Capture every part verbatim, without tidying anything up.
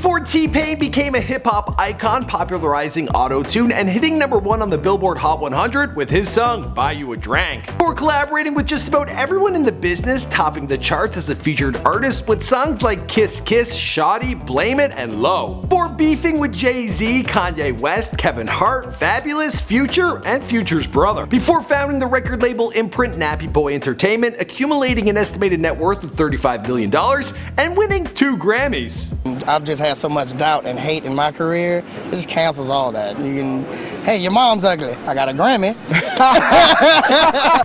Before T-Pain became a hip-hop icon, popularizing autotune and hitting number one on the Billboard Hot one hundred with his song, Buy U A Drank. Before collaborating with just about everyone in the business, topping the charts as a featured artist with songs like Kiss Kiss, Shawty, Blame It, and Low. Before beefing with Jay-Z, Kanye West, Kevin Hart, Fabulous, Future, and Future's brother. Before founding the record label imprint Nappy Boy Entertainment, accumulating an estimated net worth of thirty-five million dollars and winning two Grammys. I've just had so much doubt and hate in my career, it just cancels all that. You can, hey, your mom's ugly. I got a Grammy.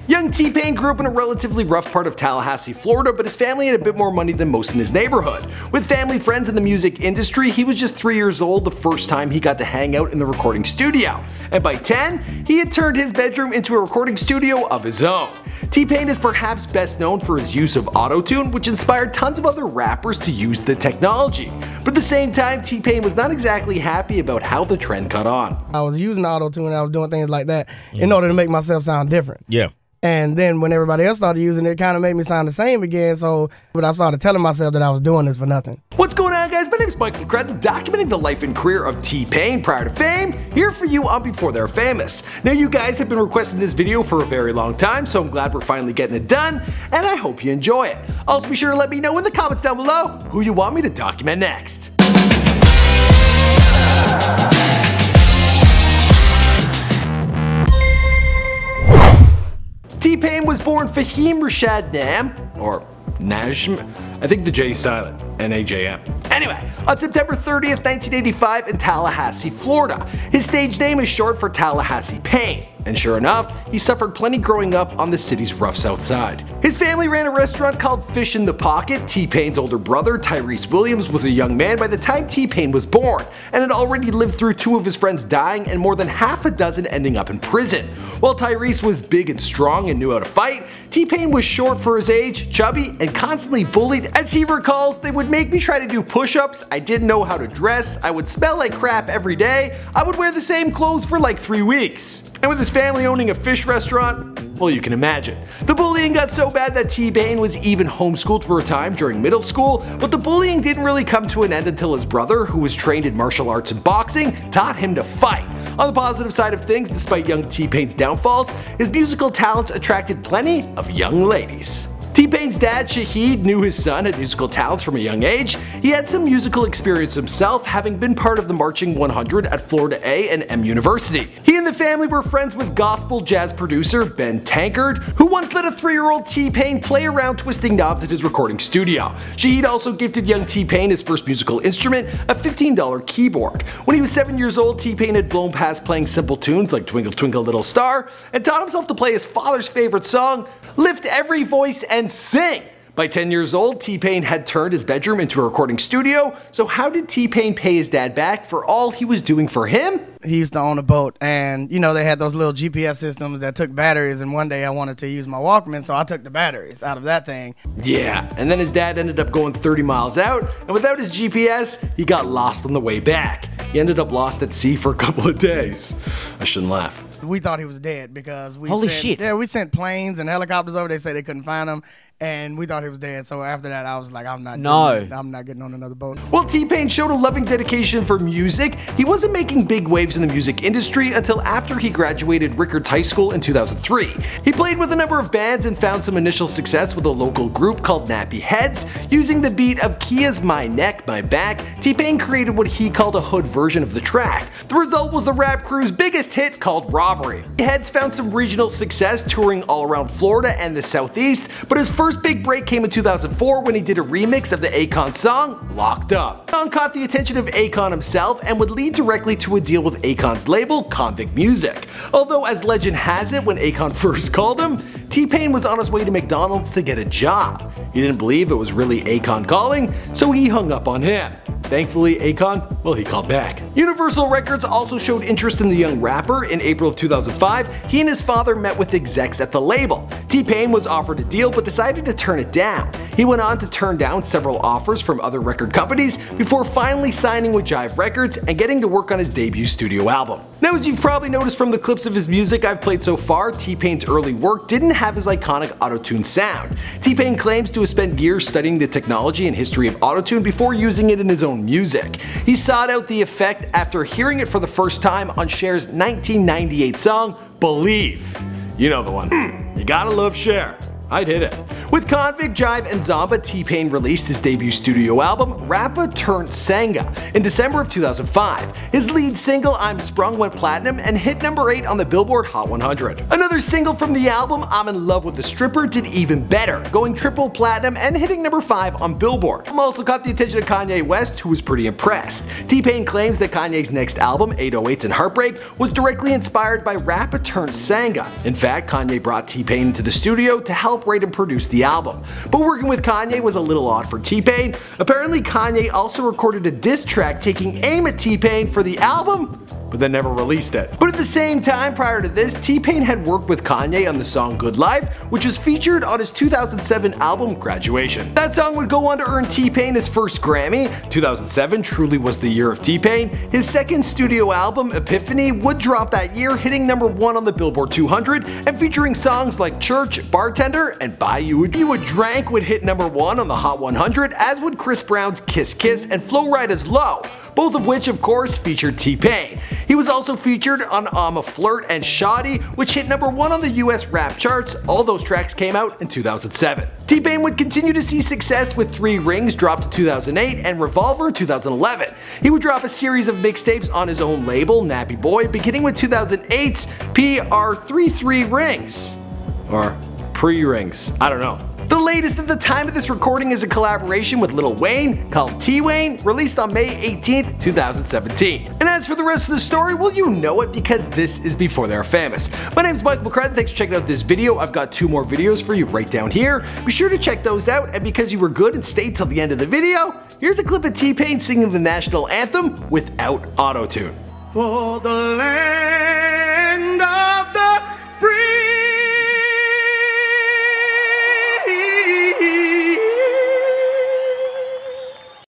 Young T-Pain grew up in a relatively rough part of Tallahassee, Florida, but his family had a bit more money than most in his neighborhood. With family friends in the music industry, he was just three years old the first time he got to hang out in the recording studio. And by ten, he had turned his bedroom into a recording studio of his own. T-Pain is perhaps best known for his use of autotune, which inspired tons of other rappers to use the technology. But at the same time, T-Pain was not exactly happy about how the trend caught on. I was using autotune and I was doing things like that mm. in order to make myself sound different. Yeah. And then when everybody else started using it, it kind of made me sound the same again. So, but I started telling myself that I was doing this for nothing. What's going on, guys? My name is Michael Cretton, documenting the life and career of T-Pain prior to fame, here for you on Before They're Famous. Now, you guys have been requesting this video for a very long time, so I'm glad we're finally getting it done, and I hope you enjoy it. Also, be sure to let me know in the comments down below who you want me to document next. T-Pain was born Fahim Rashad Nam, or Najm, I think the J is silent, N A J M. Anyway, on September thirtieth, nineteen eighty-five in Tallahassee, Florida. His stage name is short for Tallahassee Pain, and sure enough, he suffered plenty growing up on the city's rough south side. His family ran a restaurant called Fish in the Pocket. T-Pain's older brother, Tyrese Williams, was a young man by the time T-Pain was born, and had already lived through two of his friends dying and more than half a dozen ending up in prison. While Tyrese was big and strong and knew how to fight, T-Pain was short for his age, chubby, and constantly bullied. As he recalls, they would make me try to do push-ups, I didn't know how to dress, I would smell like crap every day, I would wear the same clothes for like three weeks. And with his family owning a fish restaurant, well, you can imagine. The bullying got so bad that T-Pain was even homeschooled for a time during middle school, but the bullying didn't really come to an end until his brother, who was trained in martial arts and boxing, taught him to fight. On the positive side of things, despite young T-Pain's downfalls, his musical talents attracted plenty of young ladies. T-Pain's dad, Shahid, knew his son had musical talents from a young age. He had some musical experience himself, having been part of the Marching one hundred at Florida A and M University. He and the family were friends with gospel jazz producer Ben Tankard, who once let a three-year-old T-Pain play around twisting knobs at his recording studio. Shahid also gifted young T-Pain his first musical instrument, a fifteen dollar keyboard. When he was seven years old, T-Pain had blown past playing simple tunes like Twinkle Twinkle Little Star, and taught himself to play his father's favorite song, Lift Every Voice and Sing. By ten years old, T-Pain had turned his bedroom into a recording studio, so how did T-Pain pay his dad back for all he was doing for him? He used to own a boat, and you know, they had those little G P S systems that took batteries, and one day I wanted to use my Walkman, so I took the batteries out of that thing. Yeah, and then his dad ended up going thirty miles out, and without his G P S, he got lost on the way back. He ended up lost at sea for a couple of days. I shouldn't laugh. We thought he was dead because we Holy sent, shit. Yeah, we sent planes and helicopters over. They said they couldn't find him, and we thought he was dead. So after that, I was like, I'm not. No, doing, I'm not getting on another boat. Well, T-Pain showed a loving dedication for music. He wasn't making big waves in the music industry until after he graduated Rickards High School in two thousand three. He played with a number of bands and found some initial success with a local group called Nappy Heads. Using the beat of Kia's "My Neck, My Back," T-Pain created what he called a hood version of the track. The result was the rap crew's biggest hit, called "Rob." Heads found some regional success touring all around Florida and the Southeast, but his first big break came in two thousand four when he did a remix of the Akon song, Locked Up. The song caught the attention of Akon himself and would lead directly to a deal with Akon's label, Convict Music. Although, as legend has it, when Akon first called him, T-Pain was on his way to McDonald's to get a job. He didn't believe it was really Akon calling, so he hung up on him. Thankfully, Akon, well, he called back. Universal Records also showed interest in the young rapper. In April of two thousand five, he and his father met with execs at the label. T-Pain was offered a deal but decided to turn it down. He went on to turn down several offers from other record companies before finally signing with Jive Records and getting to work on his debut studio album. Now, as you've probably noticed from the clips of his music I've played so far, T-Pain's early work didn't have his iconic autotune sound. T-Pain claims to have spent years studying the technology and history of autotune before using it in his own own music. He sought out the effect after hearing it for the first time on Cher's nineteen ninety-eight song, Believe. You know the one. Mm. You gotta love Cher. I did it. With Convict, Jive, and Zomba, T-Pain released his debut studio album, Rappa Ternt Sanga, in December of two thousand five. His lead single, I'm Sprung, went platinum and hit number eight on the Billboard Hot one hundred. Another single from the album, I'm in Love with the Stripper, did even better, going triple platinum and hitting number five on Billboard. It also caught the attention of Kanye West, who was pretty impressed. T-Pain claims that Kanye's next album, eight oh eights and Heartbreak, was directly inspired by Rappa Ternt Sanga. In fact, Kanye brought T-Pain into the studio to help rate and produce the album. But working with Kanye was a little odd for T-Pain. Apparently Kanye also recorded a diss track taking aim at T-Pain for the album, but then never released it. But at the same time, prior to this, T-Pain had worked with Kanye on the song Good Life, which was featured on his two thousand seven album Graduation. That song would go on to earn T-Pain his first Grammy. two thousand seven truly was the year of T-Pain. His second studio album, Epiphany, would drop that year, hitting number one on the Billboard two hundred and featuring songs like Church, Bartender, and Buy U A Drank would hit number one on the Hot one hundred, as would Chris Brown's Kiss Kiss and Flo Rida's Low, both of which of course featured T-Pain. He was also featured on I'm a Flirt and Shawty, which hit number one on the U S rap charts. All those tracks came out in two thousand seven. T-Pain would continue to see success with Three Rings, dropped in two thousand eight, and Revolver in two thousand eleven. He would drop a series of mixtapes on his own label, Nappy Boy, beginning with two thousand eight's P R thirty-three Rings, or Pre-Rings, I don't know. The latest at the time of this recording is a collaboration with Lil Wayne called T-Wayne, released on May eighteenth, two thousand seventeen. And as for the rest of the story, well, you know it, because this is Before They Were Famous. My name's Michael McCrudden, thanks for checking out this video. I've got two more videos for you right down here. Be sure to check those out, and because you were good and stayed till the end of the video, here's a clip of T-Pain singing the national anthem without autotune. For the land